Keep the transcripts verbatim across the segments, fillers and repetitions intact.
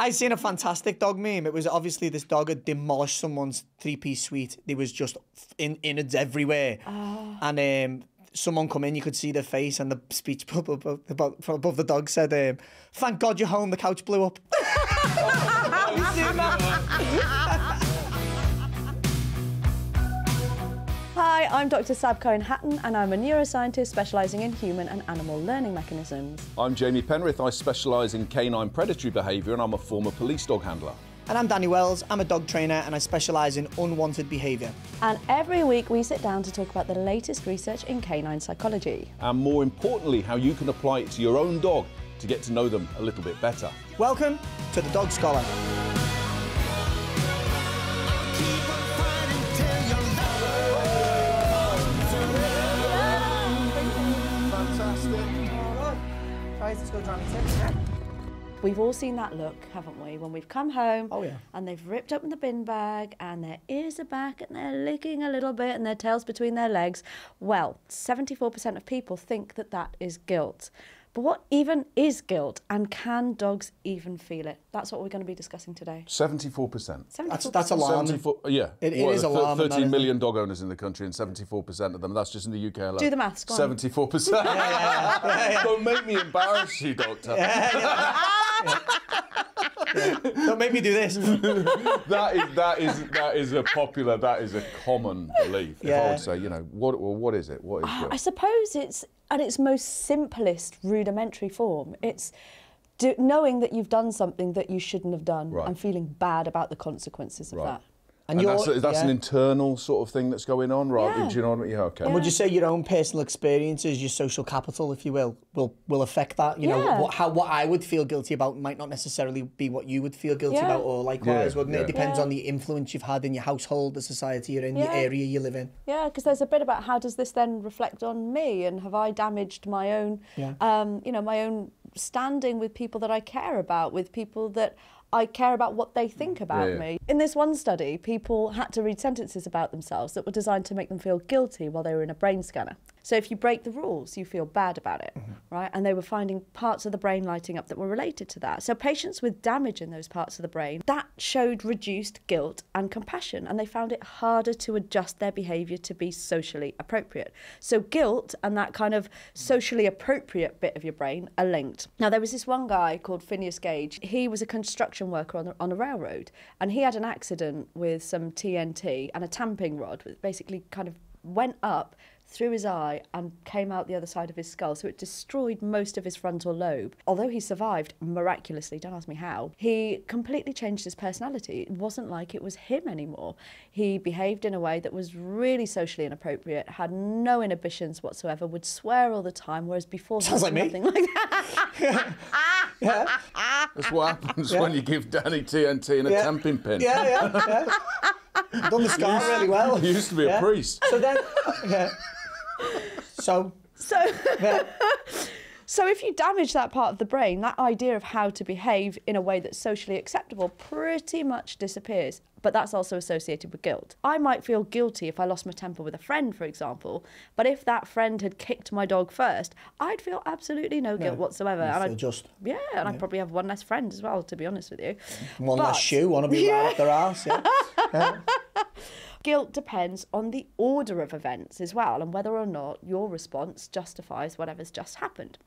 I seen a fantastic dog meme. It was obviously this dog had demolished someone's three-piece suite. They was just in innards everywhere. Oh. And um, someone come in, you could see their face, and the speech above, above, above, above the dog said, um, "Thank God you're home, the couch blew up." Hi, I'm Doctor Sab Cohen-Hatton, and I'm a neuroscientist specialising in human and animal learning mechanisms. I'm Jamie Penrith, I specialise in canine predatory behaviour, and I'm a former police dog handler. And I'm Danny Wells, I'm a dog trainer, and I specialise in unwanted behaviour. And every week we sit down to talk about the latest research in canine psychology. And more importantly, how you can apply it to your own dog to get to know them a little bit better. Welcome to The Dog Scholar. We've all seen that look, haven't we, when we've come home, oh, yeah, and they've ripped open the bin bag and their ears are back and they're licking a little bit and their tails between their legs. Well, seventy-four percent of people think that that is guilt. But what even is guilt, and can dogs even feel it? That's what we're going to be discussing today. seventy-four percent. That's, that's alarming. Yeah. It, it what, is alarming. thirteen million dog owners in the country, and seventy-four percent of them, that's just in the U K alone. Do the maths, go on. seventy-four percent. Yeah, yeah, yeah, yeah. Don't make me embarrass you, Doctor. Yeah, yeah. Yeah. Yeah. Don't make me do this. that is that is that is a popular, that is a common belief. Yeah. If I would say, you know, what well, what is it? What is guilt? I suppose it's at its most simplest, rudimentary form. It's do, knowing that you've done something that you shouldn't have done, right, and feeling bad about the consequences of right. that. And, and that's, that's yeah. an internal sort of thing that's going on, right? Yeah. Do you know what I mean? Yeah, okay. And would you say your own personal experiences, your social capital, if you will, will, will affect that? You yeah. know, what, how, what I would feel guilty about might not necessarily be what you would feel guilty yeah. about, or likewise, yeah, wouldn't yeah. it? It depends yeah. on the influence you've had in your household, the society you're in, yeah. the area you live in. Yeah, because there's a bit about how does this then reflect on me, and have I damaged my own, yeah. um, you know, my own standing with people that I care about, with people that I care about what they think about yeah, yeah. me. In this one study, people had to read sentences about themselves that were designed to make them feel guilty while they were in a brain scanner. So if you break the rules, you feel bad about it, mm-hmm. right? And they were finding parts of the brain lighting up that were related to that. So patients with damage in those parts of the brain, that showed reduced guilt and compassion, and they found it harder to adjust their behaviour to be socially appropriate. So guilt and that kind of socially appropriate bit of your brain are linked. Now, there was this one guy called Phineas Gage. He was a construction worker on, the, on a railroad, and he had an accident with some T N T and a tamping rod, which basically kind of went up through his eye and came out the other side of his skull, so it destroyed most of his frontal lobe. Although he survived miraculously, don't ask me how, he completely changed his personality. It wasn't like it was him anymore. He behaved in a way that was really socially inappropriate, had no inhibitions whatsoever, would swear all the time, whereas before sounds like nothing me. Like that. Yeah. Yeah. That's what happens yeah. when you give Danny T N T and yeah. a tamping pin. Yeah, yeah, yeah. I've done the scar really well. He used to be yeah. a priest. So then, yeah. So, so, yeah. so if you damage that part of the brain, that idea of how to behave in a way that's socially acceptable pretty much disappears. But that's also associated with guilt. I might feel guilty if I lost my temper with a friend, for example, but if that friend had kicked my dog first, I'd feel absolutely no guilt no, whatsoever. And I'd, just, yeah, and yeah. I'd probably have one less friend as well, to be honest with you. One but, less shoe, want to be yeah. right up their arse, yeah. yeah. Guilt depends on the order of events as well, and whether or not your response justifies whatever's just happened.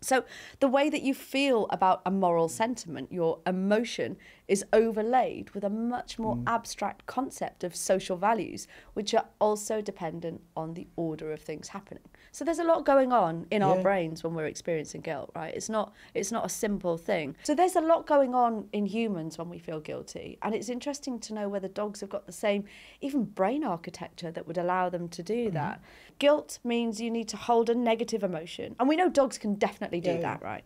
So the way that you feel about a moral sentiment, your emotion, is overlaid with a much more mm. abstract concept of social values, which are also dependent on the order of things happening. So there's a lot going on in yeah. our brains when we're experiencing guilt, right? It's not, it's not a simple thing. So there's a lot going on in humans when we feel guilty, and it's interesting to know whether dogs have got the same, even brain architecture that would allow them to do mm. that. Guilt means you need to hold a negative emotion, and we know dogs can definitely do yeah. that, right?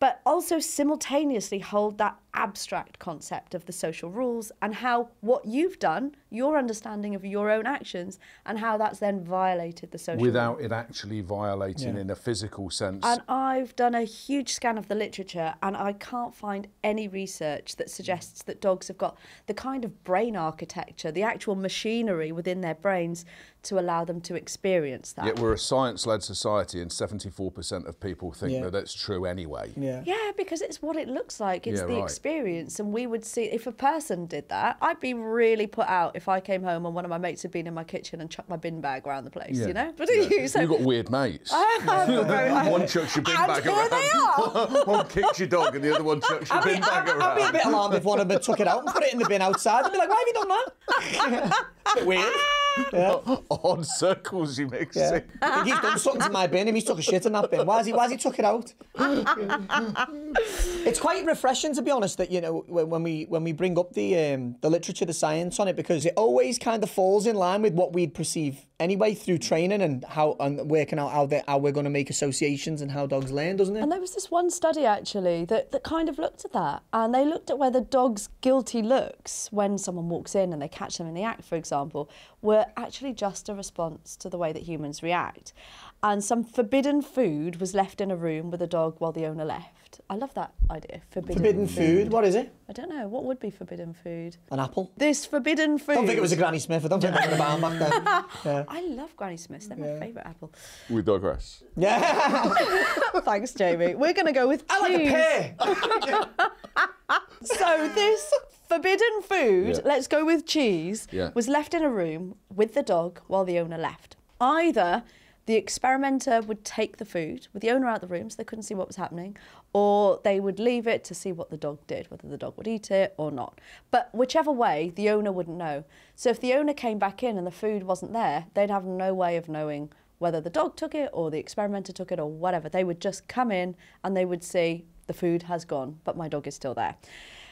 But also simultaneously hold that abstract concept of the social rules and how what you've done, your understanding of your own actions, and how that's then violated the social without rules. It actually violating yeah. in a physical sense. And I've done a huge scan of the literature, and I can't find any research that suggests that dogs have got the kind of brain architecture, the actual machinery within their brains to allow them to experience that. Yet we're a science-led society, and seventy-four percent of people think yeah. that that's true anyway. Yeah. yeah. Yeah, because it's what it looks like. It's yeah, the right. experience. And we would see, if a person did that, I'd be really put out if I came home and one of my mates had been in my kitchen and chucked my bin bag around the place, yeah. you know? But yeah. you, so, you've got weird mates. I have got very, I, one chucks your bin and bag around. They are. One kicks your dog and the other one chucks your I bin mean, bag I'd, around. I'd be a bit alarmed if one of them took it out and put it in the bin outside. I'd be like, why have you done that? A bit weird. Yeah. Odd circles you mix yeah. it. Like he's done something to my bin and he's took a shit in that bin. Why has he, why has he took it out? It's quite refreshing, to be honest, that, you know, when we when we bring up the um, the literature, the science on it, because it always kind of falls in line with what we'd perceive anyway through training and how and working out how, how we're going to make associations and how dogs learn, doesn't it? And there was this one study, actually, that, that kind of looked at that, and they looked at whether dogs' guilty looks when someone walks in and they catch them in the act, for example, were actually just a response to the way that humans react. And some forbidden food was left in a room with a dog while the owner left. I love that idea, forbidden, forbidden food. Forbidden food, what is it? I don't know, what would be forbidden food? An apple? This forbidden food. I don't think it was a Granny Smith, I don't think it was a bound back then. Yeah. I love Granny Smiths, they're yeah. my favourite apple. We digress. Yeah! Thanks, Jamie. We're going to go with cheese. I like a pear! So this forbidden food, yeah. let's go with cheese, yeah. was left in a room with the dog while the owner left. Either the experimenter would take the food with the owner out of the room so they couldn't see what was happening, or they would leave it to see what the dog did, whether the dog would eat it or not. But whichever way, the owner wouldn't know. So if the owner came back in and the food wasn't there, they'd have no way of knowing whether the dog took it or the experimenter took it or whatever. They would just come in and they would see the food has gone, but my dog is still there.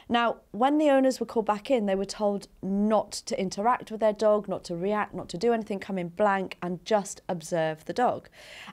Now, when the owners were called back in, they were told not to interact with their dog, not to react, not to do anything, come in blank and just observe the dog.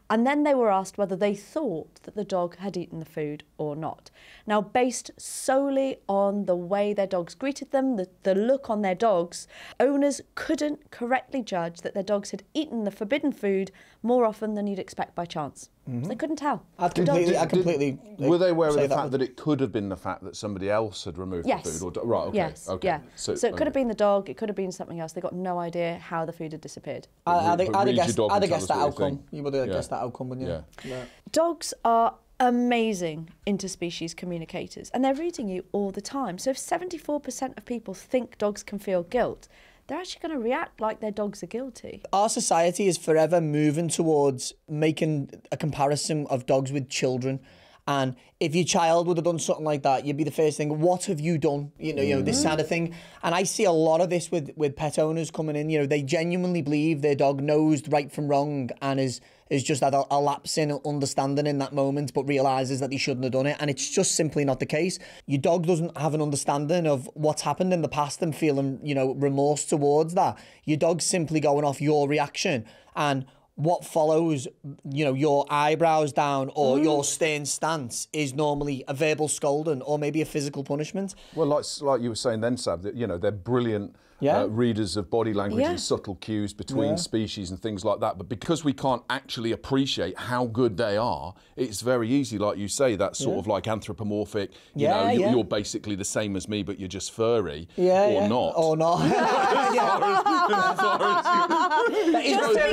And then they were asked whether they thought that the dog had eaten the food or not. Now, based solely on the way their dogs greeted them, the, the look on their dogs, owners couldn't correctly judge that their dogs had eaten the forbidden food more often than you'd expect by chance. Mm-hmm. So they couldn't tell. I completely, I completely did, like, were they aware of the that fact would... that it could have been the fact that somebody else had removed yes. the food? Or, right, okay, yes, okay. Yeah. So, so it okay. could have been the dog, it could have been something else. They got no idea how the food had disappeared. I, I'd, I'd, I'd have guessed, I'd guessed that outcome. You would have yeah. guessed that outcome, wouldn't you? Yeah. Yeah. Dogs are amazing interspecies communicators, and they're reading you all the time. So if seventy-four percent of people think dogs can feel guilt, they're actually going to react like their dogs are guilty. Our society is forever moving towards making a comparison of dogs with children. And if your child would have done something like that, you'd be the first thing, what have you done? You know, you know, this kind of thing. And I see a lot of this with, with pet owners coming in. You know, they genuinely believe their dog knows right from wrong and is, is just had a, a lapse in understanding in that moment, but realises that he shouldn't have done it. And it's just simply not the case. Your dog doesn't have an understanding of what's happened in the past and feeling, you know, remorse towards that. Your dog's simply going off your reaction. And what follows, you know, your eyebrows down or mm. your stern stance is normally a verbal scolding or maybe a physical punishment. Well, like, like you were saying then, Sab, that, you know, they're brilliant yeah. uh, readers of body language yeah. and subtle cues between yeah. species and things like that. But because we can't actually appreciate how good they are, it's very easy, like you say, that sort yeah. of like anthropomorphic, you yeah, know, yeah. you're basically the same as me, but you're just furry yeah, or yeah. not. Or not. Just to be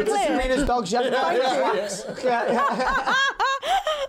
clear. Yeah, yeah, yeah.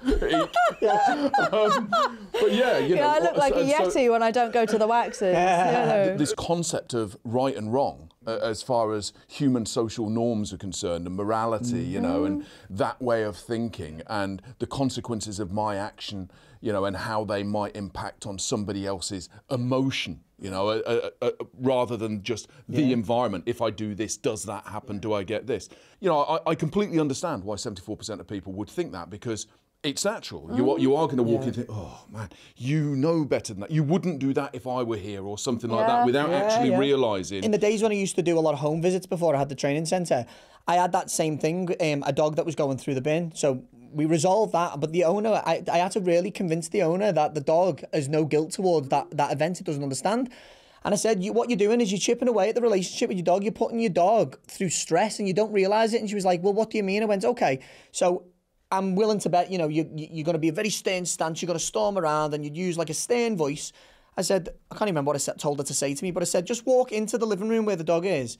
Yeah, yeah. yeah. Um, but yeah, you know, yeah, I look like so, a yeti so, when I don't go to the waxes. Yeah. You know. This concept of right and wrong, uh, as far as human social norms are concerned, and morality, mm-hmm. you know, and that way of thinking, and the consequences of my action, you know, and how they might impact on somebody else's emotion. You know, uh, uh, uh, rather than just the yeah. environment. If I do this, does that happen? Yeah. Do I get this? You know, I, I completely understand why seventy-four percent of people would think that, because it's natural. Oh. You are, you are going to walk yeah. in and think, oh, man, you know better than that. You wouldn't do that if I were here or something yeah. like that without yeah, actually yeah. realising. In the days when I used to do a lot of home visits before I had the training centre, I had that same thing, um, a dog that was going through the bin. So we resolved that, but the owner, I, I had to really convince the owner that the dog has no guilt towards that, that event. It doesn't understand. And I said, you, what you're doing is you're chipping away at the relationship with your dog. You're putting your dog through stress and you don't realise it. And she was like, well, what do you mean? I went, okay, so I'm willing to bet, you know, you, you're going to be a very stern stance. You're going to storm around and you'd use like a stern voice. I said, I can't remember what I told her to say to me, but I said, just walk into the living room where the dog is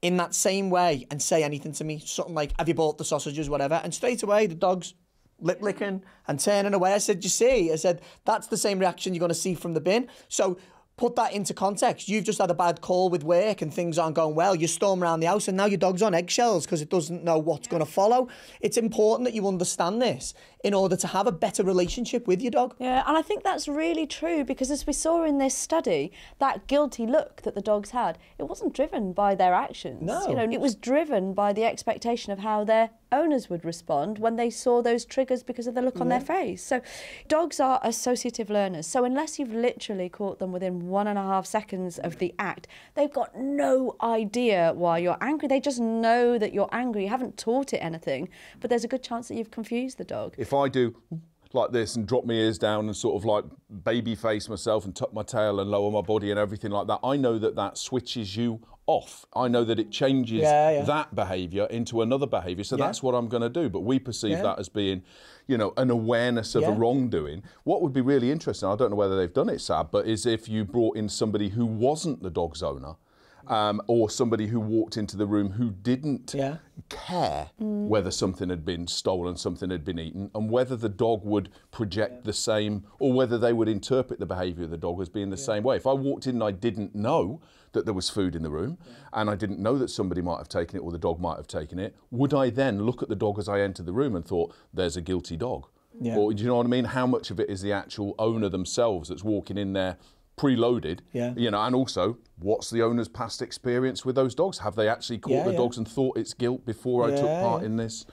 in that same way and say anything to me, something like, have you bought the sausages, whatever, and straight away the dog's lip licking and turning away. I said, you see, I said, that's the same reaction you're going to see from the bin. So put that into context. You've just had a bad call with work and things aren't going well. You storm around the house and now your dog's on eggshells because it doesn't know what's going to follow. It's important that you understand this in order to have a better relationship with your dog. Yeah, and I think that's really true, because as we saw in this study, that guilty look that the dogs had, it wasn't driven by their actions. No. You know, it was driven by the expectation of how their owners would respond when they saw those triggers because of the look mm. on their face. So dogs are associative learners. So unless you've literally caught them within one and a half seconds of the act, they've got no idea why you're angry. They just know that you're angry. You haven't taught it anything, but there's a good chance that you've confused the dog. If I do like this and drop my ears down and sort of like baby face myself and tuck my tail and lower my body and everything like that, I know that that switches you off. I know that it changes yeah, yeah. that behaviour into another behaviour, so yeah. that's what I'm going to do. But we perceive yeah. that as being, you know, an awareness of yeah. a wrongdoing. What would be really interesting, I don't know whether they've done it, Sab, but is if you brought in somebody who wasn't the dog's owner, Um, or somebody who walked into the room who didn't yeah. care mm. whether something had been stolen, something had been eaten, and whether the dog would project yeah. the same, or whether they would interpret the behaviour of the dog as being the yeah. same way. If I walked in and I didn't know that there was food in the room, yeah. and I didn't know that somebody might have taken it or the dog might have taken it, would I then look at the dog as I entered the room and thought, there's a guilty dog? Yeah. Or do you know what I mean? How much of it is the actual owner themselves that's walking in there preloaded, yeah. you know, and also what's the owner's past experience with those dogs? Have they actually caught yeah, the yeah. dogs and thought it's guilt before yeah, I took part yeah. in this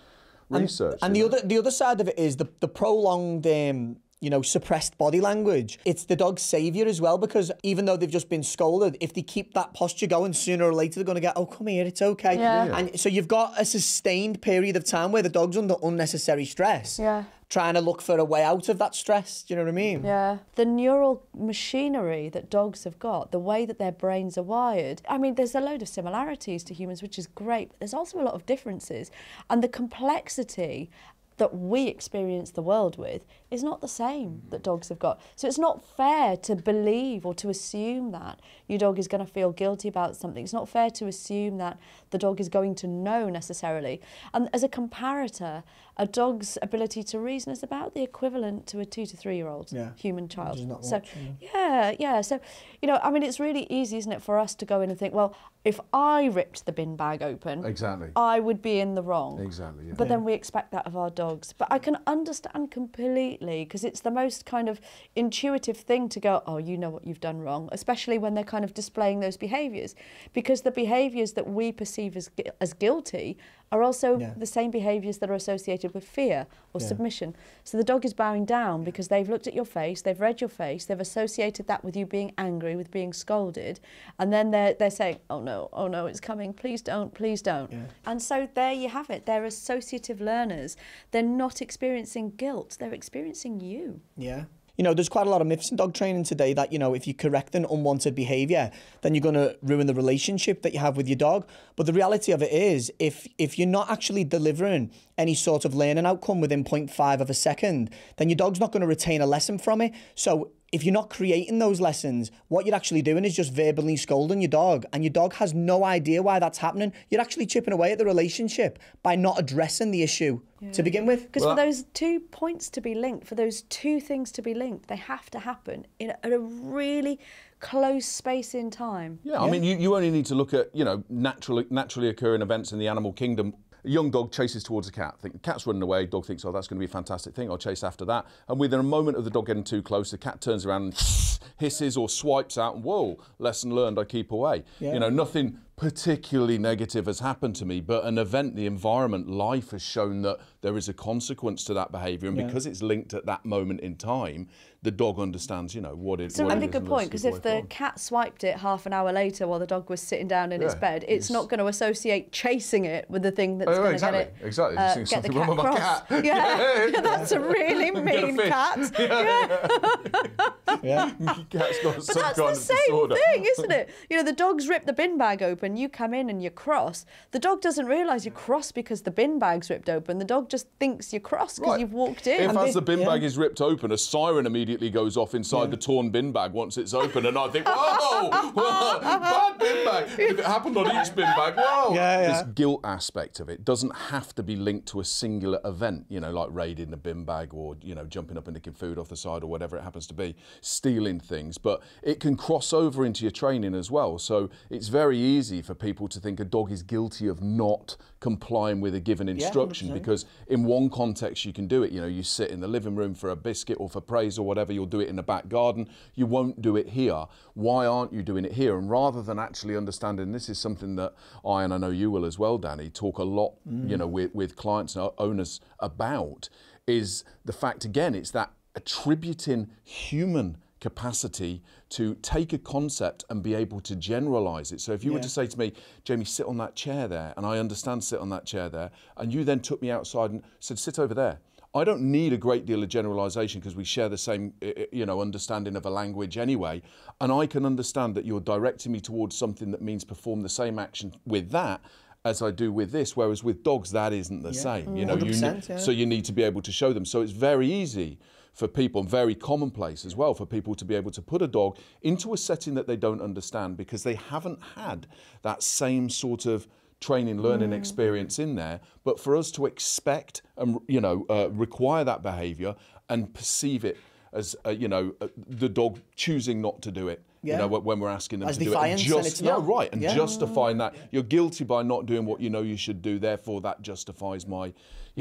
research? And, and the know? other the other side of it is the, the prolonged, um, you know, suppressed body language. It's the dog's saviour as well, because even though they've just been scolded, if they keep that posture going, sooner or later they're going to get, oh, come here, it's okay. Yeah. Yeah. And so you've got a sustained period of time where the dog's under unnecessary stress. Yeah. Trying to look for a way out of that stress, do you know what I mean? Yeah. The neural machinery that dogs have got, the way that their brains are wired, I mean, there's a load of similarities to humans, which is great, but there's also a lot of differences. And the complexity that we experience the world with is not the same that dogs have got. So it's not fair to believe or to assume that your dog is going to feel guilty about something. It's not fair to assume that the dog is going to know necessarily. And as a comparator, a dog's ability to reason is about the equivalent to a two to three-year-old yeah. human child. So watching. yeah, yeah. So, you know, I mean, it's really easy, isn't it, for us to go in and think, well, if I ripped the bin bag open, exactly, I would be in the wrong. Exactly. Yeah. But yeah. then we expect that of our dogs. But I can understand completely, because it's the most kind of intuitive thing to go, oh, you know what you've done wrong, especially when they're kind of displaying those behaviours, because the behaviours that we perceive as as guilty are also yeah. the same behaviours that are associated with fear or yeah. submission. So the dog is bowing down because they've looked at your face, they've read your face, they've associated that with you being angry, with being scolded, and then they're, they're saying, oh no, oh no, it's coming, please don't, please don't. Yeah. And so there you have it, they're associative learners. They're not experiencing guilt, they're experiencing you. Yeah. You know, there's quite a lot of myths in dog training today that, you know, if you correct an unwanted behaviour, then you're going to ruin the relationship that you have with your dog. But the reality of it is, if if you're not actually delivering any sort of learning outcome within zero point five of a second, then your dog's not going to retain a lesson from it. So if you're not creating those lessons, what you're actually doing is just verbally scolding your dog, and your dog has no idea why that's happening. You're actually chipping away at the relationship by not addressing the issue yeah. to begin with. Because well, for those two points to be linked, for those two things to be linked, they have to happen in a, at a really close space in time. Yeah, yeah. I mean, you, you only need to look at, you know, naturally, naturally occurring events in the animal kingdom. A young dog chases towards a cat. The cat's running away. Dog thinks, oh, that's going to be a fantastic thing. I'll chase after that. And within a moment of the dog getting too close, the cat turns around and hisses or swipes out. And whoa, lesson learned, I keep away. Yeah. You know, nothing particularly negative has happened to me, but an event, the environment, life has shown that there is a consequence to that behaviour, and yeah. because it's linked at that moment in time, the dog understands, you know, what it, so what it is. So that's a good point, because if the on. cat swiped it half an hour later while the dog was sitting down in yeah, its bed, it's, it's not going to associate chasing it with the thing that's oh, going to exactly, get, exactly. uh, get the cat cross. Cat. Yeah. yeah, that's a really mean cat. Yeah. yeah. yeah. Cat's got but some that's kind the same disorder. thing, isn't it? You know, the dog's ripped the bin bag open, when you come in and you're cross, the dog doesn't realise you're cross because the bin bag's ripped open. The dog just thinks you're cross because right. you've walked in. If and as the bin yeah. bag is ripped open, a siren immediately goes off inside yeah. the torn bin bag once it's open, and I think, whoa, whoa, bad bin bag. If it happened on each bin bag, whoa. Yeah, yeah. This guilt aspect of it doesn't have to be linked to a singular event, you know, like raiding a bin bag or, you know, jumping up and nicking food off the side or whatever it happens to be, stealing things, but it can cross over into your training as well. So it's very easy for people to think a dog is guilty of not complying with a given instruction, yeah, because in one context you can do it. You know, you sit in the living room for a biscuit or for praise or whatever, you'll do it in the back garden. You won't do it here. Why aren't you doing it here? And rather than actually understanding, this is something that I, and I know you will as well, Danny, talk a lot, mm. you know, with, with clients and owners about, is the fact, again, it's that attributing human capacity to take a concept and be able to generalise it. So if you yeah. were to say to me, Jamie, sit on that chair there, and I understand sit on that chair there, and you then took me outside and said, sit over there. I don't need a great deal of generalisation because we share the same, you know, understanding of a language anyway, and I can understand that you're directing me towards something that means perform the same action with that as I do with this, whereas with dogs that isn't the yeah. same. You know, you need, yeah. so you need to be able to show them. So it's very easy for people, very commonplace as well, for people to be able to put a dog into a setting that they don't understand because they haven't had that same sort of training, learning mm. experience in there. But for us to expect and, you know, uh, require that behaviour and perceive it as, uh, you know, uh, the dog choosing not to do it, yeah. you know, when we're asking them as to do it. And just, and it's yeah, not. right, and yeah. justifying that. You're guilty by not doing what you know you should do, therefore that justifies my... you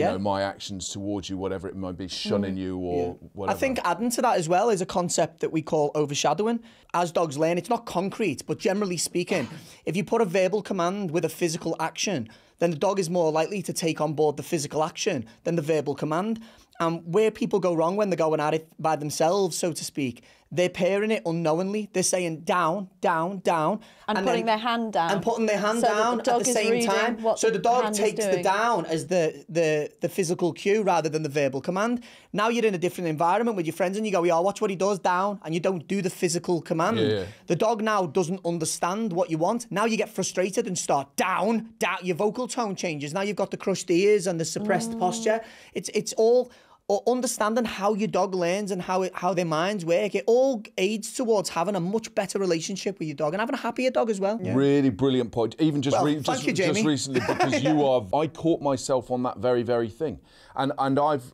yeah. know, my actions towards you, whatever it might be, shunning mm. you or yeah. whatever. I think adding to that as well is a concept that we call overshadowing. As dogs learn, it's not concrete, but generally speaking, if you put a verbal command with a physical action, then the dog is more likely to take on board the physical action than the verbal command. And where people go wrong when they're going at it by themselves, so to speak, they're pairing it unknowingly. They're saying down, down, down. And, and putting then, their hand down. And putting their hand so down the at the same time. So the dog takes the down as the, the, the physical cue rather than the verbal command. Now you're in a different environment with your friends and you go, yeah, watch what he does, down. And you don't do the physical command. Yeah, yeah. The dog now doesn't understand what you want. Now you get frustrated and start down, down. Your vocal tone changes. Now you've got the crushed ears and the suppressed mm. posture. It's, it's all... or understanding how your dog learns and how it, how their minds work, it all aids towards having a much better relationship with your dog and having a happier dog as well. Yeah. Really brilliant point. Even just, well, re just, you, just recently, because you are... I caught myself on that very, very thing. And, and I've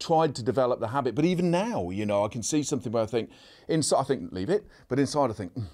tried to develop the habit, but even now, you know, I can see something where I think, inside I think, leave it, but inside I think, mm.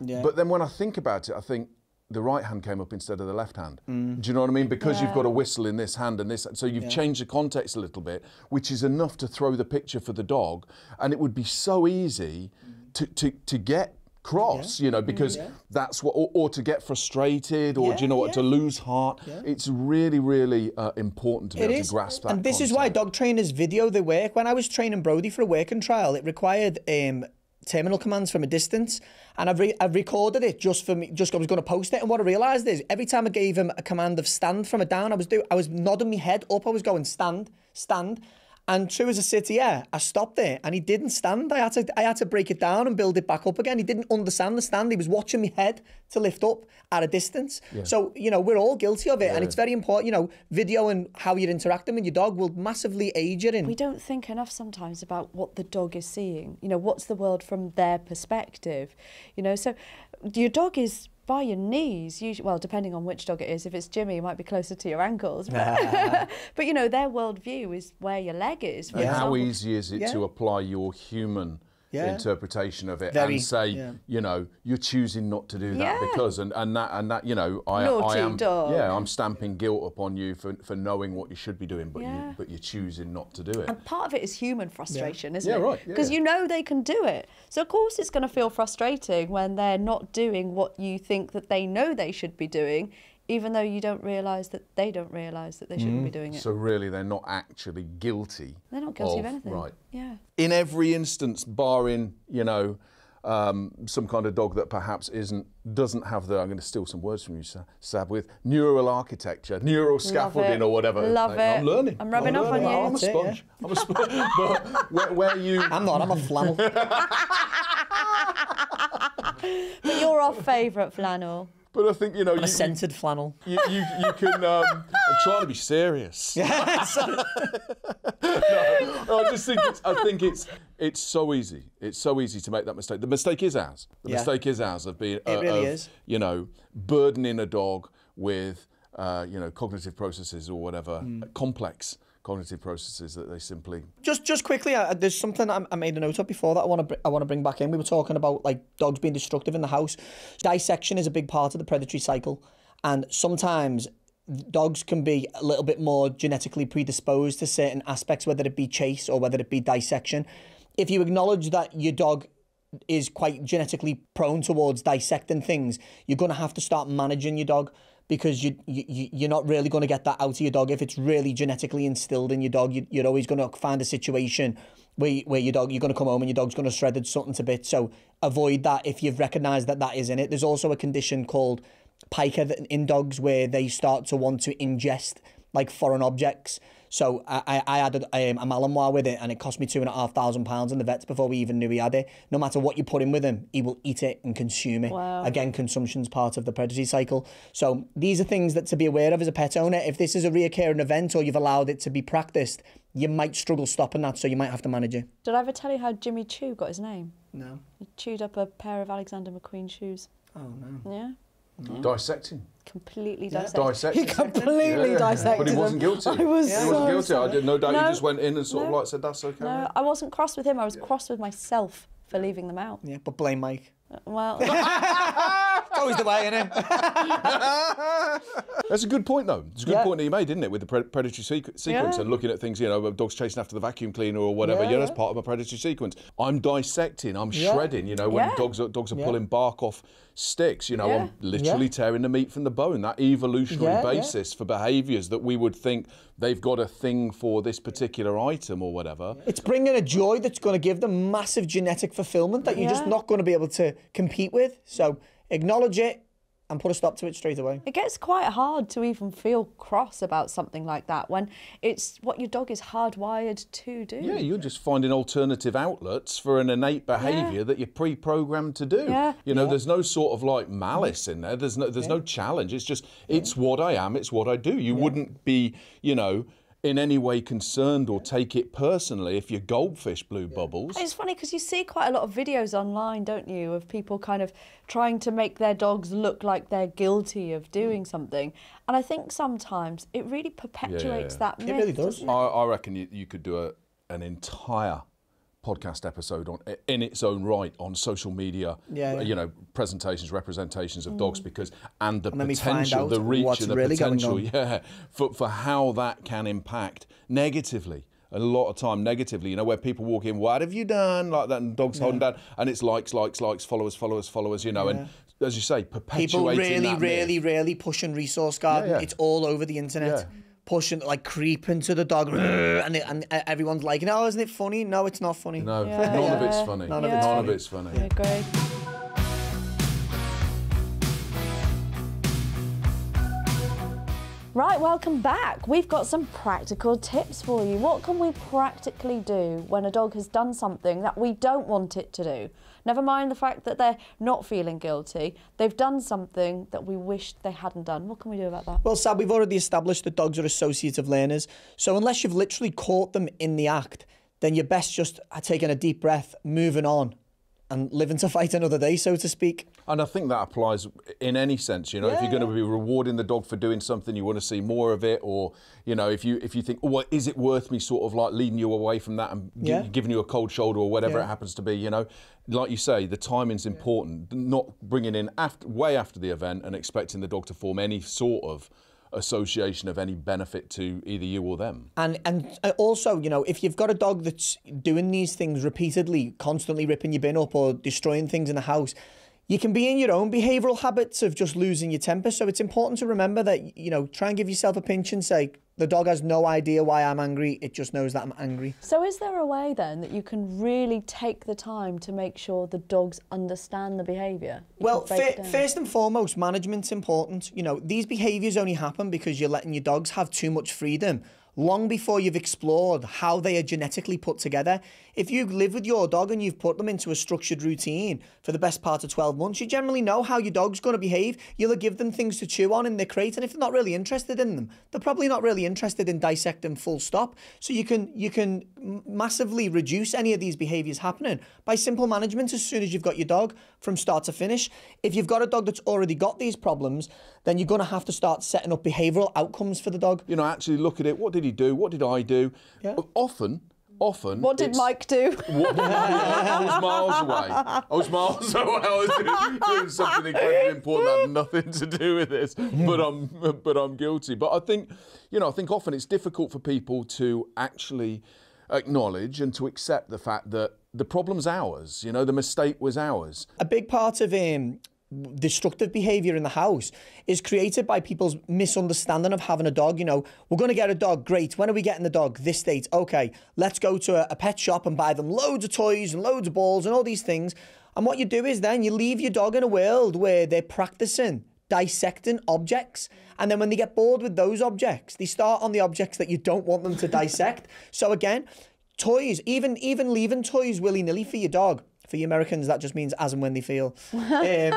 yeah. But then when I think about it, I think, the right hand came up instead of the left hand. Mm. Do you know what I mean? Because yeah. you've got a whistle in this hand and this, so you've yeah. changed the context a little bit, which is enough to throw the picture for the dog. And it would be so easy to, to, to get cross, yeah. you know, because yeah. that's what, or, or to get frustrated, or yeah, do you know what, yeah. to lose heart. Yeah. It's really, really uh, important to be it able is. to grasp that. And this concept. is why dog trainers video their work. When I was training Brody for a working trial, it required um, terminal commands from a distance, and I've, re I've recorded it just for me, just I was going to post it. And what I realised is every time I gave him a command of stand from a down, I was do I was nodding my head up, I was going stand, stand, and true as a city yeah, I stopped there, and he didn't stand. I had to I had to break it down and build it back up again. He didn't understand the stand. He was watching my head to lift up at a distance. Yeah. So you know we're all guilty of it, yeah. and it's very important. You know, video and how you're interacting with your dog will massively aid you in. We don't think enough sometimes about what the dog is seeing. You know, what's the world from their perspective. You know, so your dog is by your knees, usually, well, depending on which dog it is. If it's Jimmy, it might be closer to your ankles. But, but you know, their worldview is where your leg is. Yeah. How easy is it yeah. to apply your human yeah. interpretation of it Very, and say, yeah. you know, you're choosing not to do that yeah. because, and, and that, and that, you know, I, I am, dog. yeah, I'm stamping guilt upon you for, for knowing what you should be doing, but yeah. you, but you're choosing not to do it. And part of it is human frustration, yeah. isn't yeah, it? Right. Yeah, right. Because yeah. you know they can do it. So of course it's going to feel frustrating when they're not doing what you think that they know they should be doing, even though you don't realise that they don't realise that they shouldn't mm. be doing it. So really they're not actually guilty. They're not guilty of, of anything. Right. Yeah. In every instance, barring, you know, um, some kind of dog that perhaps isn't, doesn't have the, I'm going to steal some words from you, Sab, with neural architecture, neural Love scaffolding it. or whatever. Love like, it. I'm learning. I'm rubbing I'm off learning. on you. I'm a sponge. Yeah. I'm a sponge. But where, where you... I'm not, I'm a flannel. But you're our favourite flannel. But I think, you know... And a you, scented flannel. You, you, you can... Um, I'm trying to be serious. Yes. no, I just think it's, I think it's it's so easy. It's so easy to make that mistake. The mistake is ours. The yeah. mistake is ours of being... Uh, it really of, is. You know, burdening a dog with, uh, you know, cognitive processes or whatever, mm. complex cognitive processes that they simply... Just just quickly, I, there's something I, I made a note of before that I want to I want to bring back in. We were talking about, like, dogs being destructive in the house. Dissection is a big part of the predatory cycle, and sometimes dogs can be a little bit more genetically predisposed to certain aspects, whether it be chase or whether it be dissection. If you acknowledge that your dog is quite genetically prone towards dissecting things, you're going to have to start managing your dog, because you, you, you're not really going to get that out of your dog. If it's really genetically instilled in your dog, you, you're always going to find a situation where, where your dog, you're going to come home and your dog's going to shredded something to bits. So avoid that if you've recognised that that is in it. There's also a condition called pica in dogs where they start to want to ingest like foreign objects. So I, I had a, um, a Malinois with it, and it cost me two and a half thousand pounds in the vets before we even knew he had it. No matter what you put in with him, he will eat it and consume it. Wow. Again, consumption's part of the predatory cycle. So these are things that to be aware of as a pet owner. If this is a reoccurring event or you've allowed it to be practiced, you might struggle stopping that, so you might have to manage it. Did I ever tell you how Jimmy Chew got his name? No. He chewed up a pair of Alexander McQueen shoes. Oh, no. Yeah. Mm. Dissecting. Completely dissecting. Yeah. Dissecting. He completely yeah, yeah. dissected. But he wasn't guilty. I was yeah. He so wasn't guilty. Sorry. I did, no doubt no, he just went in and sort no, of like said, that's okay. No, right? I wasn't cross with him. I was yeah. cross with myself for leaving them out. Yeah, but blame Mike. Uh, well... always the way, innit? That's a good point, though. It's a good yeah. point that you made, isn't it, with the pre predatory sequ sequence yeah. and looking at things, you know, dogs chasing after the vacuum cleaner or whatever. Yeah, yeah that's yeah. part of a predatory sequence. I'm dissecting, I'm yeah. shredding, you know, when yeah. dogs are, dogs are yeah. pulling bark off sticks, you know, yeah. I'm literally yeah. tearing the meat from the bone. That evolutionary yeah, basis yeah. for behaviours that we would think they've got a thing for this particular item or whatever. It's bringing a joy that's going to give them massive genetic fulfilment that yeah. you're just not going to be able to compete with. So... acknowledge it and put a stop to it straight away. It gets quite hard to even feel cross about something like that when it's what your dog is hardwired to do. Yeah, you're just finding alternative outlets for an innate behaviour yeah. that you're pre-programmed to do. Yeah. You know, yeah. there's no sort of like malice in there. There's no, there's yeah. no challenge. It's just, it's yeah. what I am, it's what I do. You yeah. wouldn't be, you know, in any way concerned or take it personally if your goldfish blew yeah. bubbles. It's funny because you see quite a lot of videos online, don't you, of people kind of trying to make their dogs look like they're guilty of doing mm. something. And I think sometimes it really perpetuates yeah, yeah, yeah. that myth. It really does. I, I reckon you, you could do a, an entire podcast episode on in its own right on social media, yeah, yeah. you know, presentations, representations of mm. dogs, because and the and potential, the reach, and the really potential, yeah, for for how that can impact negatively. A lot of time negatively, you know, where people walk in, what have you done? Like that, and dogs yeah. holding down, and it's likes, likes, likes, followers, followers, followers, you know, yeah. and as you say, perpetuating people really, that really, myth. really pushing resource garden. Yeah, yeah. It's all over the internet. Yeah. Pushing, like creeping to the dog, and, it, and everyone's like, "No, isn't it funny?" No, it's not funny. No, yeah, none yeah. of it's funny. None yeah. of it's none funny. Of it's funny. I agree. Right, welcome back. We've got some practical tips for you. What can we practically do when a dog has done something that we don't want it to do? Never mind the fact that they're not feeling guilty. They've done something that we wished they hadn't done. What can we do about that? Well, Sab, we've already established that dogs are associative learners. So unless you've literally caught them in the act, then you're best just taking a deep breath, moving on, and living to fight another day, so to speak. And I think that applies in any sense, you know, yeah, if you're going to be rewarding the dog for doing something, you want to see more of it, or, you know, if you if you think, oh, is it worth me sort of like leading you away from that and yeah. giving you a cold shoulder or whatever yeah. it happens to be, you know, like you say, the timing's important, yeah. not bringing in after, way after the event and expecting the dog to form any sort of association of any benefit to either you or them. And and also, you know, if you've got a dog that's doing these things repeatedly, constantly ripping your bin up or destroying things in the house, you can be in your own behavioural habits of just losing your temper. So it's important to remember that, you know, try and give yourself a pinch and say, the dog has no idea why I'm angry, it just knows that I'm angry. So is there a way then that you can really take the time to make sure the dogs understand the behaviour? Well, first and foremost, management's important. You know, these behaviours only happen because you're letting your dogs have too much freedom long before you've explored how they are genetically put together. If you live with your dog and you've put them into a structured routine for the best part of twelve months, you generally know how your dog's going to behave. You'll give them things to chew on in their crate, and if they're not really interested in them, they're probably not really interested in dissecting, full stop. So you can, you can massively reduce any of these behaviours happening by simple management as soon as you've got your dog from start to finish. If you've got a dog that's already got these problems, then you're going to have to start setting up behavioural outcomes for the dog. You know, actually look at it. What did he do? What did I do? Yeah. Often, often... What did Mike do? What, I was miles away. I was miles away. I was doing something incredibly important that had nothing to do with this, but I'm, but I'm guilty. But I think, you know, I think often it's difficult for people to actually acknowledge and to accept the fact that the problem's ours, you know, the mistake was ours. A big part of um, destructive behaviour in the house is created by people's misunderstanding of having a dog. You know, we're going to get a dog, great. When are we getting the dog? This date. Okay, let's go to a, a pet shop and buy them loads of toys and loads of balls and all these things. And what you do is then you leave your dog in a world where they're practising dissecting objects, and then when they get bored with those objects, they start on the objects that you don't want them to dissect. So again, toys, even even leaving toys willy-nilly for your dog. For you Americans, that just means as and when they feel. Um,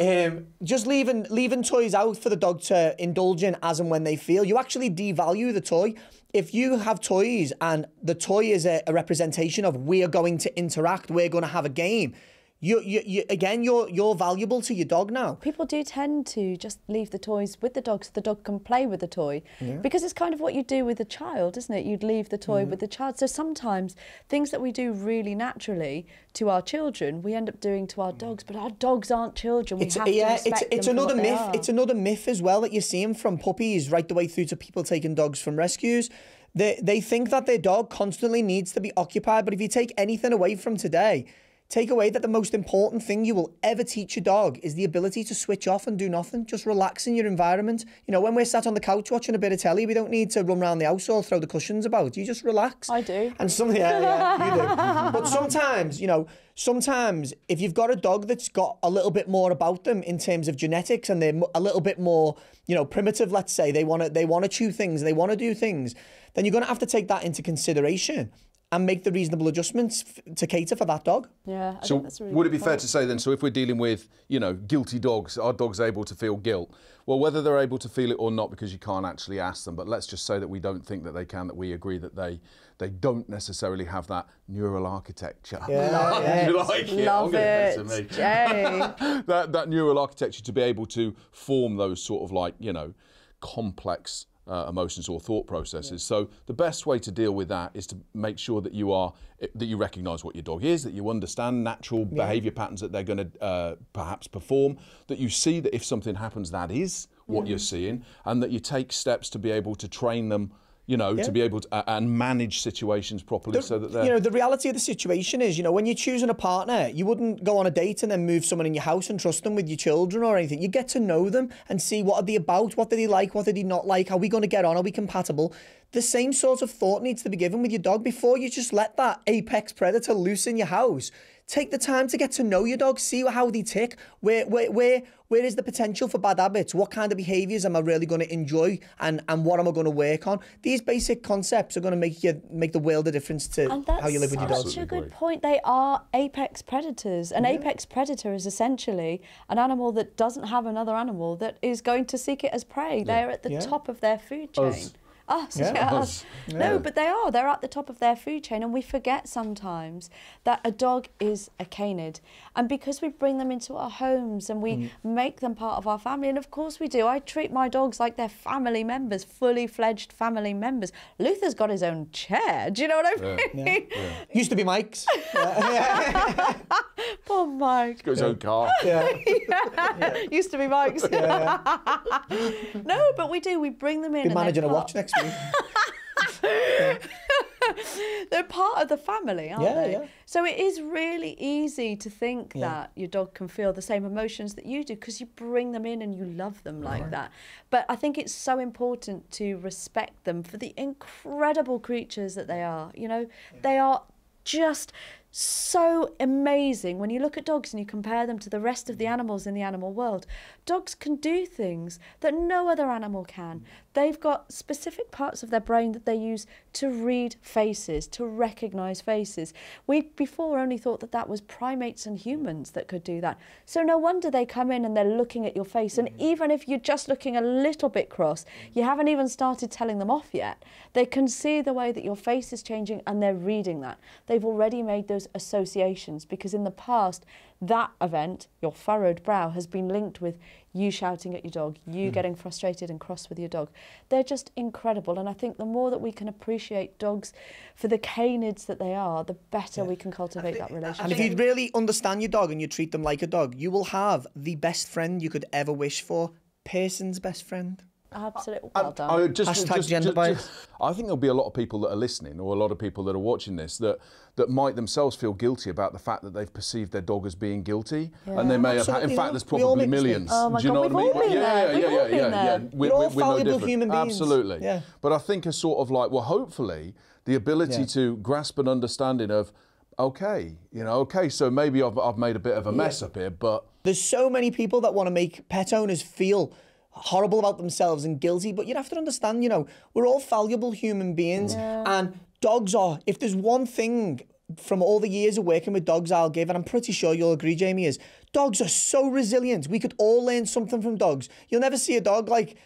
um, just leaving leaving toys out for the dog to indulge in as and when they feel. You actually devalue the toy. If you have toys and the toy is a, a representation of we're going to interact, we're going to have a game, You, you, you, again, you're, you're valuable to your dog now. People do tend to just leave the toys with the dog so the dog can play with the toy. Yeah. Because it's kind of what you do with a child, isn't it? You'd leave the toy mm. with the child. So sometimes things that we do really naturally to our children, we end up doing to our dogs, but our dogs aren't children. We it's, have yeah, to respect it's, it's them another for what myth. They are. It's another myth as well that you're seeing from puppies right the way through to people taking dogs from rescues. They, they think that their dog constantly needs to be occupied, but if you take anything away from today, take away that the most important thing you will ever teach your dog is the ability to switch off and do nothing, just relax in your environment. You know, when we're sat on the couch watching a bit of telly, we don't need to run around the house or throw the cushions about. You just relax. I do. And some, yeah, yeah, you do. But sometimes, you know, sometimes if you've got a dog that's got a little bit more about them in terms of genetics and they're a little bit more, you know, primitive, let's say, they want to they want to chew things, they want to do things, then you're going to have to take that into consideration and make the reasonable adjustments f to cater for that dog. Yeah, I so think that's a really would it be point. fair to say then, so if we're dealing with, you know, guilty dogs, are dogs able to feel guilt? Well, whether they're able to feel it or not, because you can't actually ask them, but let's just say that we don't think that they can, that we agree that they they don't necessarily have that neural architecture. Yeah. Love it. You like it? Love it. I'm gonna give it to me. that, that neural architecture to be able to form those sort of like, you know, complex Uh, emotions or thought processes. Yeah. So the best way to deal with that is to make sure that you are that you recognise what your dog is, that you understand natural yeah. behaviour patterns that they're going to uh, perhaps perform, that you see that if something happens, that is what yeah. you're seeing, and that you take steps to be able to train them, you know, yeah. to be able to uh, and manage situations properly the, so that they're... You know, the reality of the situation is, you know, when you're choosing a partner, you wouldn't go on a date and then move someone in your house and trust them with your children or anything. You get to know them and see what are they about, what do they like, what do they not like, are we going to get on, are we compatible? The same sort of thought needs to be given with your dog before you just let that apex predator loose in your house. Take the time to get to know your dog, see how they tick, where where where where is the potential for bad habits, what kind of behaviours am I really going to enjoy, and, and what am I going to work on? These basic concepts are going to make you make the world a difference to how you live with your dog. That's such a good point. They are apex predators. An yeah. apex predator is essentially an animal that doesn't have another animal that is going to seek it as prey. Yeah. They're at the yeah. top of their food chain. Us. Us, yeah, yeah, us. Yeah. No, but they are. They're at the top of their food chain, and we forget sometimes that a dog is a canid. And because we bring them into our homes and we mm. make them part of our family, and of course we do. I treat my dogs like they're family members, fully fledged family members. Luther's got his own chair. Do you know what I mean? Yeah. Yeah. Yeah. Used to be Mike's. Poor Mike. He's got his own car. Yeah. yeah. yeah. Used to be Mike's. Yeah. No, but we do. We bring them in. Be managing a watch next. yeah. They're part of the family, aren't yeah, they? Yeah. So it is really easy to think yeah. that your dog can feel the same emotions that you do because you bring them in and you love them like right. that. But I think it's so important to respect them for the incredible creatures that they are. You know, yeah. they are just so amazing. When you look at dogs and you compare them to the rest of the animals in the animal world, dogs can do things that no other animal can. they've got specific parts of their brain that they use to read faces, to recognise faces. We before only thought that that was primates and humans that could do that. So no wonder they come in and they're looking at your face. And even if you're just looking a little bit cross, you haven't even started telling them off yet, they can see the way that your face is changing and they're reading that. They've already made those associations because in the past, that event, your furrowed brow, has been linked with you shouting at your dog, you mm. getting frustrated and cross with your dog. They're just incredible, and I think the more that we can appreciate dogs for the canids that they are, the better yeah. we can cultivate think, that relationship. And if you really understand your dog and you treat them like a dog, you will have the best friend you could ever wish for. Person's best friend. Absolutely. Well done. I, I, just, Hashtag just, gender just, bias. Just, I think there'll be a lot of people that are listening or a lot of people that are watching this that, that might themselves feel guilty about the fact that they've perceived their dog as being guilty. Yeah. And they may Absolutely. have, in fact, there's probably millions. Oh my Do you God, know we've what I mean? Yeah, yeah, yeah, yeah, yeah, yeah. We're, we're all we're fallible no human beings. Absolutely. Yeah. But I think a sort of like, well, hopefully, the ability yeah. to grasp an understanding of, okay, you know, okay, so maybe I've, I've made a bit of a mess yeah. up here, but... There's so many people that want to make pet owners feel horrible about themselves and guilty, but you'd have to understand, you know, we're all fallible human beings, yeah. and dogs are, if there's one thing from all the years of working with dogs I'll give, and I'm pretty sure you'll agree, Jamie, is dogs are so resilient. We could all learn something from dogs. You'll never see a dog, like,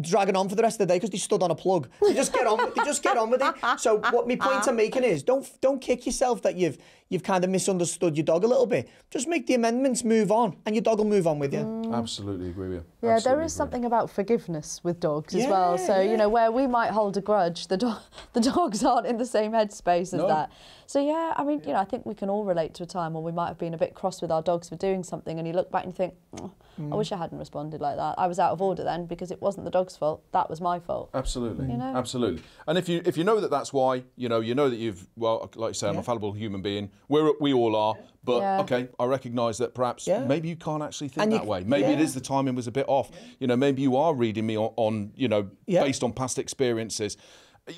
dragging on for the rest of the day because they stood on a plug. They just get on, they just get on with it. So what my point I'm making is, don't don't kick yourself that you've you've kind of misunderstood your dog a little bit. Just make the amendments, move on, and your dog will move on with you. Mm. Absolutely agree with you. Yeah, Absolutely there is something you. about forgiveness with dogs yeah, as well. So yeah. you know, where we might hold a grudge, the dog the dogs aren't in the same headspace no. as that. So yeah, I mean, you know, I think we can all relate to a time when we might have been a bit cross with our dogs for doing something, and you look back and you think, oh, mm. I wish I hadn't responded like that. I was out of order then because it wasn't the dog's fault, that was my fault. Absolutely, you know? absolutely. And if you if you know that that's why, you know, you know that you've, well, like you say, I'm yeah. a fallible human being, We're, we all are, but yeah. okay, I recognise that perhaps yeah. maybe you can't actually think and that you, way. Maybe yeah. it is the timing was a bit off. You know, maybe you are reading me on, on you know, yeah. based on past experiences.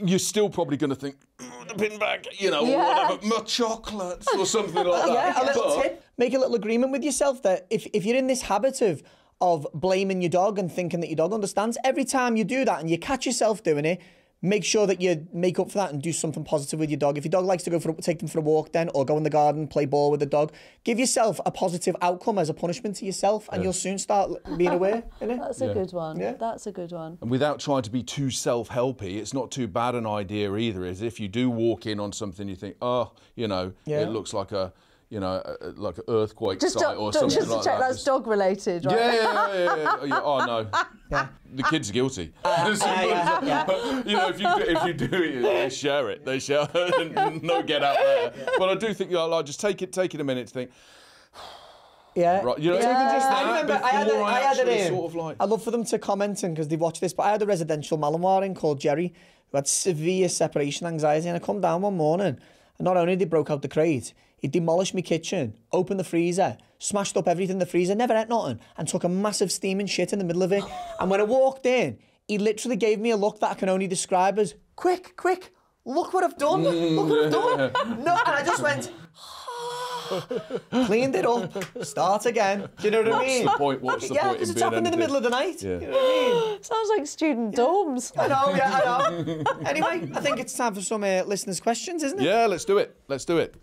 You're still probably going to think, oh, the pin bag, you know, yeah. or whatever, my chocolates or something like that. Yeah, a little but, tip. Make a little agreement with yourself that if, if you're in this habit of of blaming your dog and thinking that your dog understands, every time you do that and you catch yourself doing it, make sure that you make up for that and do something positive with your dog. If your dog likes to go for take them for a walk then, or go in the garden, play ball with the dog, give yourself a positive outcome as a punishment to yourself, and yeah. you'll soon start being aware. Isn't it? That's a yeah. good one. Yeah. That's a good one. And without trying to be too self-helpy, it's not too bad an idea either. Is if you do walk in on something, you think, oh, you know, yeah. it looks like a. you know, uh, like an earthquake just site or something just like that. Just to check that's just... dog related, right? Yeah, yeah, yeah, yeah, yeah. Oh, no. Yeah. The kids are guilty. Uh, uh, yeah, yeah. But, you know, if you, do, if you do it, they share it. They share it. No, get out there. Yeah. But I do think, you know, like, just take it, take it a minute to think. Yeah. Right. You know, yeah. Just I remember I had, a, I had it in. Sort of like... I'd love for them to comment in because they watch this, but I had a residential Malinois in called Jerry who had severe separation anxiety, and I come down one morning and not only did he broke out the crate, he demolished my kitchen, opened the freezer, smashed up everything in the freezer, never ate nothing, and took a massive steaming shit in the middle of it. And when I walked in, he literally gave me a look that I can only describe as, quick, quick, look what I've done, mm, look what yeah. I've done. No, and I just went, cleaned it up, start again. Do you know what I mean? What's the point? What's the yeah, point? Yeah, because it's happened anything? in the middle of the night. Yeah. You know what I mean? Sounds like student yeah. dorms. I know, yeah, I know. Anyway, I think it's time for some uh, listeners' questions, isn't it? Yeah, let's do it. Let's do it.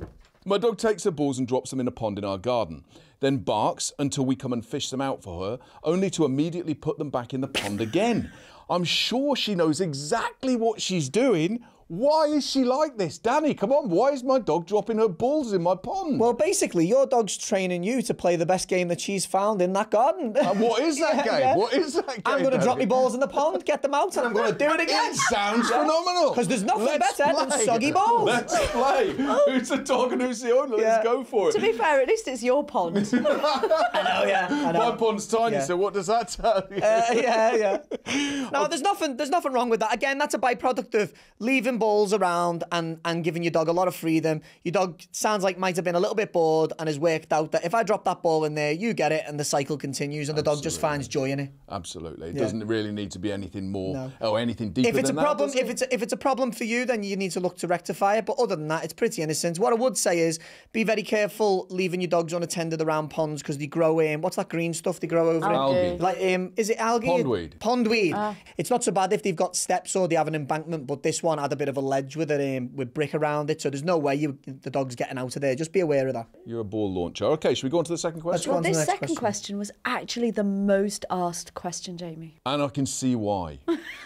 My dog takes her balls and drops them in a pond in our garden, then barks until we come and fish them out for her, only to immediately put them back in the pond again. I'm sure she knows exactly what she's doing. Why is she like this? Danny, come on, why is my dog dropping her balls in my pond? Well, basically, your dog's training you to play the best game that she's found in that garden. And what is that yeah, game? Yeah. What is that game? I'm going to drop my balls in the pond, get them out, and I'm going to do it again. It sounds yeah. phenomenal. Because there's nothing Let's better play. than soggy balls. Let's play. Who's the dog and who's the owner? Yeah. Let's go for it. To be fair, at least it's your pond. I know, yeah. I know. My pond's tiny, yeah. so what does that tell you? Uh, yeah, yeah. No, there's nothing, there's nothing wrong with that. Again, that's a byproduct of leaving balls around and, and giving your dog a lot of freedom. Your dog sounds like might have been a little bit bored and has worked out that if I drop that ball in there, you get it, and the cycle continues, and Absolutely. the dog just finds joy in it. Absolutely. It yeah. doesn't really need to be anything more no. or anything deeper if it's than a problem, that. If it's, a, if it's a problem for you, then you need to look to rectify it. But other than that, it's pretty innocent. What I would say is be very careful leaving your dogs unattended around ponds, because they grow in, um, what's that green stuff they grow over algae. in? Like, um, is it algae? Pondweed. Pondweed. Uh. It's not so bad if they've got steps or they have an embankment, but this one had a bit of a ledge with it, um, with brick around it, so there's no way you the dog's getting out of there. Just be aware of that. You're a ball launcher. Okay, should we go on to the second question? Well, this the second question. question was actually the most asked question, Jamie. And I can see why.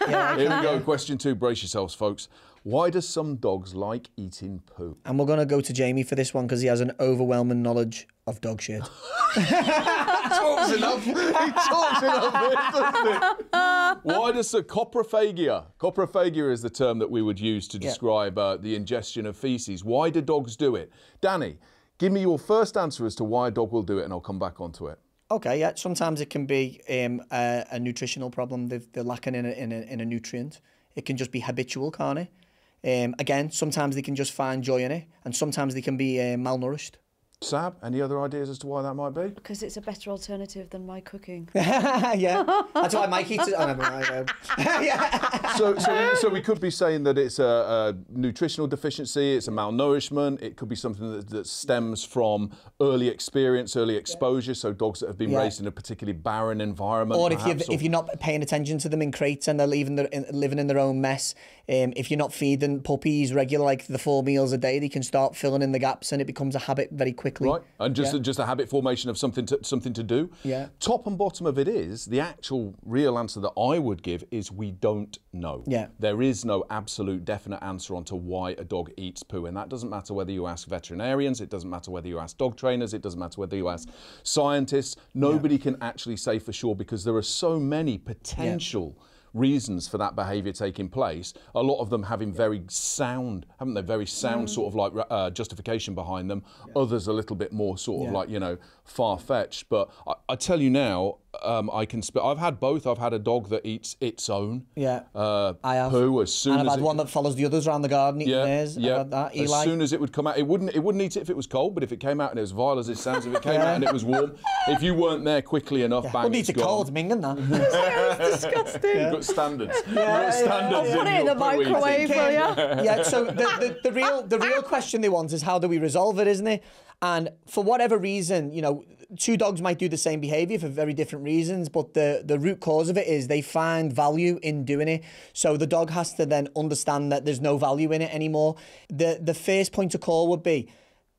Yeah. Here we go, question two, brace yourselves, folks. Why do some dogs like eating poo? And we're going to go to Jamie for this one because he has an overwhelming knowledge of dog shit. He talks enough. He talks enough, doesn't he? Why does a coprophagia? Coprophagia is the term that we would use to describe yeah. uh, the ingestion of faeces. Why do dogs do it? Danny, give me your first answer as to why a dog will do it, and I'll come back onto it. Okay, yeah. Sometimes it can be um, a, a nutritional problem. They've, they're lacking in a, in, a, in a nutrient. It can just be habitual, can't it? Um, again, sometimes they can just find joy in it, and sometimes they can be uh, malnourished. Sab, any other ideas as to why that might be? Because it's a better alternative than my cooking. Yeah, that's why Mike eats it. Oh, no, no, no. Yeah. So, so, so we could be saying that it's a, a nutritional deficiency, it's a malnourishment, it could be something that, that stems from early experience, early exposure, yeah. so dogs that have been yeah. raised in a particularly barren environment. Or perhaps, if, you've, or... if you're not paying attention to them in crates and they're leaving their, in, living in their own mess, um, if you're not feeding puppies regular, like the four meals a day, they can start filling in the gaps and it becomes a habit very quickly. Right, and just yeah. just a habit formation of something to, something to do. Yeah. Top and bottom of it is, the actual real answer that I would give is we don't know. Yeah. There is no absolute definite answer onto why a dog eats poo, and that doesn't matter whether you ask veterinarians, it doesn't matter whether you ask dog trainers, it doesn't matter whether you ask scientists. Nobody yeah. can actually say for sure because there are so many potential yeah. reasons for that behaviour taking place, a lot of them having yeah. very sound, haven't they, very sound mm. sort of like uh, justification behind them, yeah. others a little bit more sort yeah. of like, you know, far-fetched. But I, I tell you now, um, I can, sp I've had both. I've had a dog that eats its own yeah. uh, I have. poo as soon and as I've had it, one that follows the others around the garden eating yeah, theirs. Yeah. That. Eli. As soon as it would come out, it wouldn't, it wouldn't eat it if it was cold, but if it came out and it was vile as it sounds, if it came yeah. out and it was warm, if you weren't there quickly enough, yeah. bang, we'll it's gone. Cold mingling that. It's disgusting. Yeah. standards. Yeah, standards yeah. I'll put it in the microwave for you. Yeah, so the, the, the, real, the real question they want is how do we resolve it, isn't it? And for whatever reason, you know, two dogs might do the same behaviour for very different reasons, but the, the root cause of it is they find value in doing it. So the dog has to then understand that there's no value in it anymore. The, the first point of call would be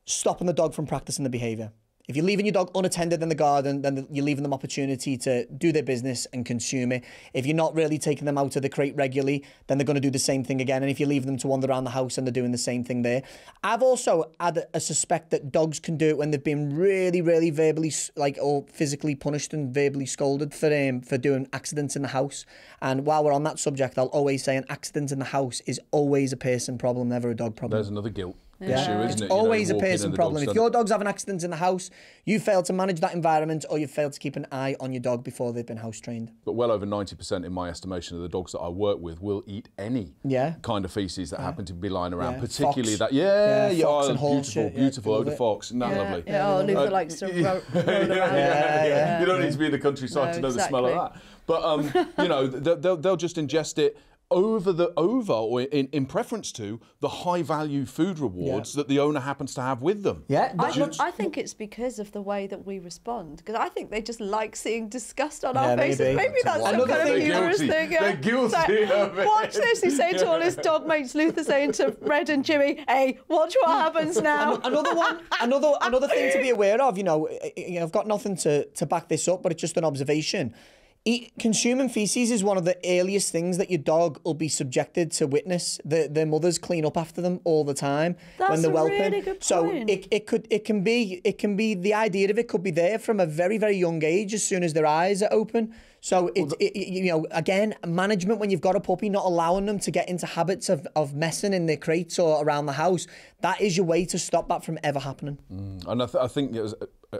stopping the dog from practising the behaviour. If you're leaving your dog unattended in the garden, then you're leaving them opportunity to do their business and consume it. If you're not really taking them out of the crate regularly, then they're going to do the same thing again. And if you leave them to wander around the house and they're doing the same thing there. I've also had a suspect that dogs can do it when they've been really, really verbally, like, or physically punished and verbally scolded for um, for doing accidents in the house. And while we're on that subject, I'll always say an accident in the house is always a person problem, never a dog problem. There's another guilt. Yeah. issue, isn't it's it? always you know, a person problem. If your dog's having accidents in the house, you fail to manage that environment, or you fail to keep an eye on your dog before they've been house trained. But well over ninety percent in my estimation of the dogs that I work with will eat any yeah. kind of faeces that yeah. happen to be lying around, yeah. particularly fox. that. Yeah, yeah, yeah fox oh, and beautiful, shit, yeah, beautiful. Oh, the fox, isn't that yeah. lovely? Yeah, oh, Luther uh, likes to roll around. Yeah, yeah, yeah. You don't need to be in the countryside no, to know exactly. the smell of that. But um, you know, they'll they'll just ingest it. over the over or in, in preference to the high value food rewards yeah. that the owner happens to have with them. Yeah, I, th I think it's because of the way that we respond, because I think they just like seeing disgust on yeah, our maybe. faces. Maybe that's, that's some kind of humorous thing. They're guilty like, of it. Watch this, he's saying to all his dog mates, Luther saying to Red and Jimmy, hey, watch what happens now. Another one, another another thing to be aware of, you know, I've got nothing to, to back this up, but it's just an observation. Eat, consuming faeces is one of the earliest things that your dog will be subjected to witness. The, their mothers clean up after them all the time That's when they're whelping. Really good point. So it, it could it can be it can be the idea of it could be there from a very very young age as soon as their eyes are open. So it, it, you know, again, management when you've got a puppy, not allowing them to get into habits of, of messing in their crates or around the house, that is your way to stop that from ever happening. Mm. And I, th I think it was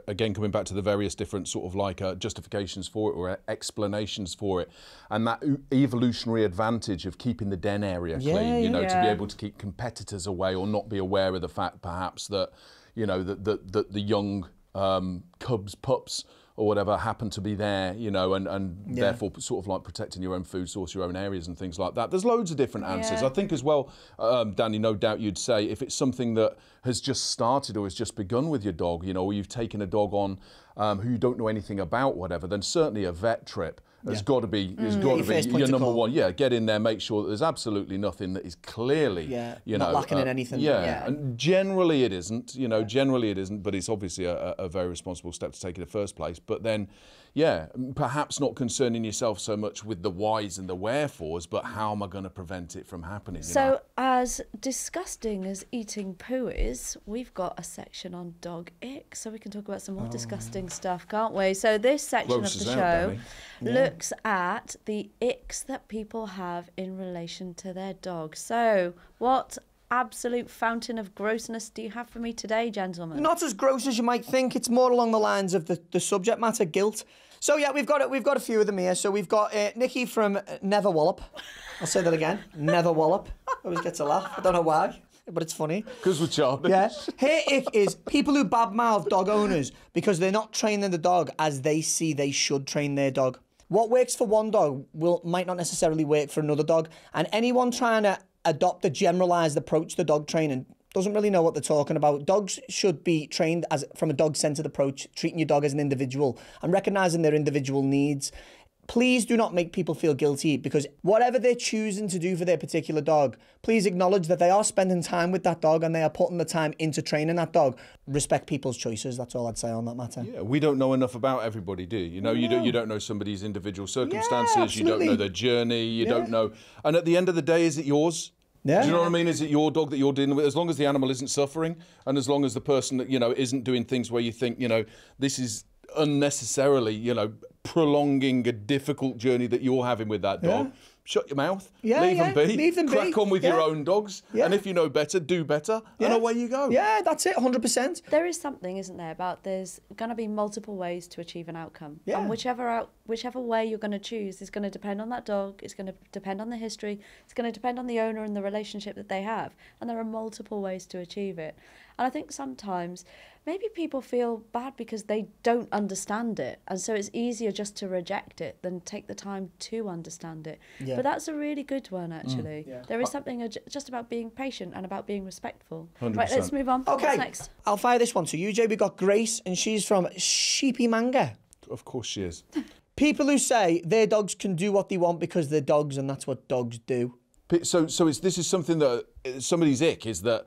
again, coming back to the various different sort of like uh, justifications for it or explanations for it, and that evolutionary advantage of keeping the den area clean, yeah, you know, yeah. to be able to keep competitors away or not be aware of the fact perhaps that, you know, that the, the, the young um, cubs, pups, or whatever happened to be there, you know, and, and yeah. therefore sort of like protecting your own food source, your own areas and things like that. There's loads of different answers. Yeah. I think as well, um, Danny, no doubt you'd say if it's something that has just started or has just begun with your dog, you know, or you've taken a dog on um, who you don't know anything about, whatever, then certainly a vet trip has yeah. got to be, has mm, got to be your number one. Yeah, get in there, make sure that there's absolutely nothing that is clearly, yeah, you know, not lacking uh, in anything. Yeah, yeah, and generally it isn't. You know, yeah. generally it isn't. But it's obviously a, a very responsible step to take in the first place. But then, yeah, perhaps not concerning yourself so much with the whys and the wherefores, but how am I going to prevent it from happening? So, you know? As disgusting as eating poo is, we've got a section on dog ick, so we can talk about some more oh, disgusting yeah. stuff, can't we? So this section Gross of the show yeah. looks. at the icks that people have in relation to their dog. So what absolute fountain of grossness do you have for me today, gentlemen? Not as gross as you might think. It's more along the lines of the, the subject matter, guilt. So yeah, we've got we've got a few of them here. So we've got uh, Nikki from Never Wallop. I'll say that again. Never Wallop. Always gets a laugh. I don't know why, but it's funny. Because we're childish. Yeah. Her ick is people who badmouth dog owners because they're not training the dog as they see they should train their dog. What works for one dog will might not necessarily work for another dog, and anyone trying to adopt a generalised approach to dog training doesn't really know what they're talking about. Dogs should be trained as from a dog-centred approach, treating your dog as an individual and recognising their individual needs. Please do not make people feel guilty, because whatever they're choosing to do for their particular dog, please acknowledge that they are spending time with that dog and they are putting the time into training that dog. Respect people's choices, that's all I'd say on that matter. Yeah, we don't know enough about everybody, do you? You know, no. you, don't, you don't know somebody's individual circumstances, yeah, you don't know their journey, you yeah. don't know... And at the end of the day, is it yours? Yeah. Do you know what I mean? Is it your dog that you're dealing with? As long as the animal isn't suffering, and as long as the person, you know, isn't doing things where you think, you know, this is unnecessarily, you know... prolonging a difficult journey that you're having with that dog, yeah. shut your mouth, yeah, leave, yeah. them be, leave them crack be. on with yeah. your own dogs, yeah. and if you know better, do better, yeah. and away you go. Yeah, that's it, one hundred percent. There is something, isn't there, about there's going to be multiple ways to achieve an outcome, yeah. and whichever out, whichever way you're going to choose is going to depend on that dog, it's going to depend on the history, it's going to depend on the owner and the relationship that they have, and there are multiple ways to achieve it. And I think sometimes maybe people feel bad because they don't understand it, and so it's easier just to reject it than take the time to understand it. Yeah. But that's a really good one, actually. Mm. Yeah. There is something just about being patient and about being respectful. one hundred percent. Right, let's move on. Okay. What's next? I'll fire this one to you, Jay. We've got Grace, and she's from Sheepy Manga. Of course she is. People who say their dogs can do what they want because they're dogs, and that's what dogs do. So, so it's, this is something that somebody's ick is that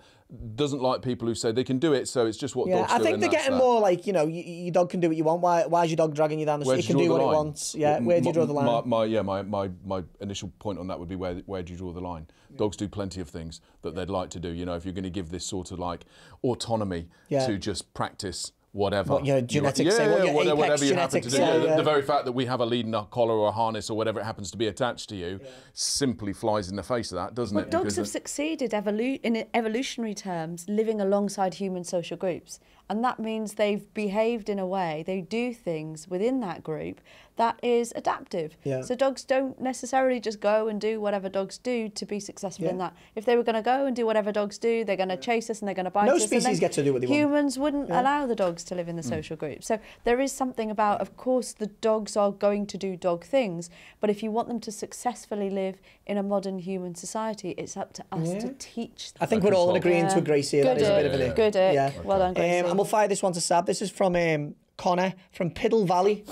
doesn't like people who say they can do it, so it's just what yeah, dogs do. Yeah, I think they're getting that. more like, you know, your dog can do what you want. Why, why is your dog dragging you down the street? It can do what it wants. Yeah, where do you draw the line? My, my, yeah, my, my, my initial point on that would be where, where do you draw the line? Yeah. Dogs do plenty of things that yeah. they'd like to do. You know, if you're going to give this sort of like autonomy yeah. to just practice whatever. What your genetics say, yeah, what your whatever, whatever you happen to do. Yeah, yeah. The, the very fact that we have a lead in our collar or a harness or whatever it happens to be attached to you yeah. simply flies in the face of that, doesn't well, it? Dogs because have succeeded evolu in evolutionary terms living alongside human social groups. And that means they've behaved in a way, they do things within that group that is adaptive. Yeah. So dogs don't necessarily just go and do whatever dogs do to be successful yeah. in that. If they were going to go and do whatever dogs do, they're going to yeah. chase us and they're going to bite no us. No species get to do what they want. Humans wouldn't yeah. allow the dogs to live in the social mm. group. So there is something about, of course, the dogs are going to do dog things, but if you want them to successfully live in a modern human society, it's up to us yeah. to teach them. I think we're all agreeing yeah. to Gracie here. Good that is a bit of an ick. Good ick. Yeah. Well done, Gracie. Um, We'll fire this one to Sab. This is from um, Connor from Piddle Valley.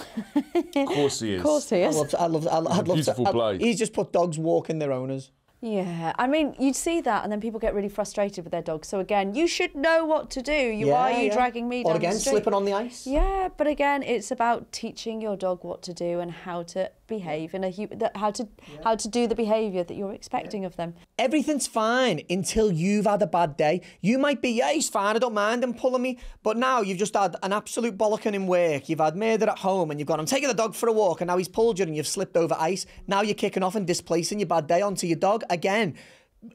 Of course he is. Of course he is. I love. I love. Beautiful play. He's just put dogs walking their owners. Yeah, I mean, you'd see that, and then people get really frustrated with their dogs. So again, you should know what to do. You, yeah, why are you yeah. dragging me down the street? Or again, slipping on the ice. Yeah, but again, it's about teaching your dog what to do and how to behave in a how to yeah. how to do the behaviour that you're expecting yeah. of them. Everything's fine until you've had a bad day. You might be, yeah, he's fine. I don't mind him pulling me, but now you've just had an absolute bollocking in work. You've had murder at home, and you've gone, I'm taking the dog for a walk, and now he's pulled you, and you've slipped over ice. Now you're kicking off and displacing your bad day onto your dog. Again,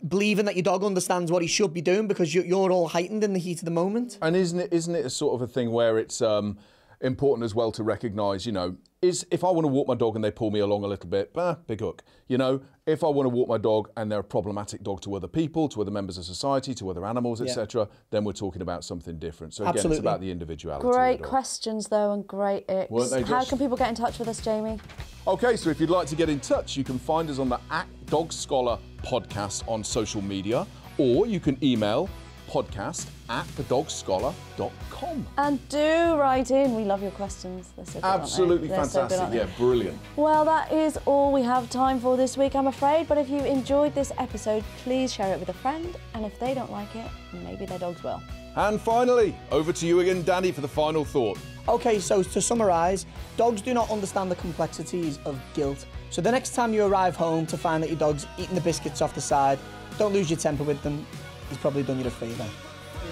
believing that your dog understands what he should be doing because you're all heightened in the heat of the moment. And isn't it, isn't it a sort of a thing where it's um, important as well to recognise, you know, is if I want to walk my dog and they pull me along a little bit, bah, big hook. You know, if I want to walk my dog and they're a problematic dog to other people, to other members of society, to other animals, yeah. et cetera, then we're talking about something different. So, Absolutely. again, it's about the individuality. Great of the questions, though, and great icks. How can people get in touch with us, Jamie? OK, so if you'd like to get in touch, you can find us on the at Dog Scholar podcast on social media, or you can email podcast at the dog scholar dot com. And do write in. We love your questions. They're so good, Absolutely aren't they? fantastic. So good, yeah, brilliant. Well, that is all we have time for this week, I'm afraid. But if you enjoyed this episode, please share it with a friend. And if they don't like it, maybe their dogs will. And finally, over to you again, Danny, for the final thought. OK, so to summarise, dogs do not understand the complexities of guilt. So the next time you arrive home to find that your dog's eating the biscuits off the side, don't lose your temper with them. He's probably done you a favour.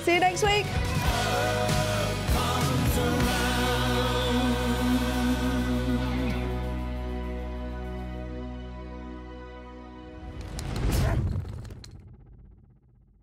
See you next week.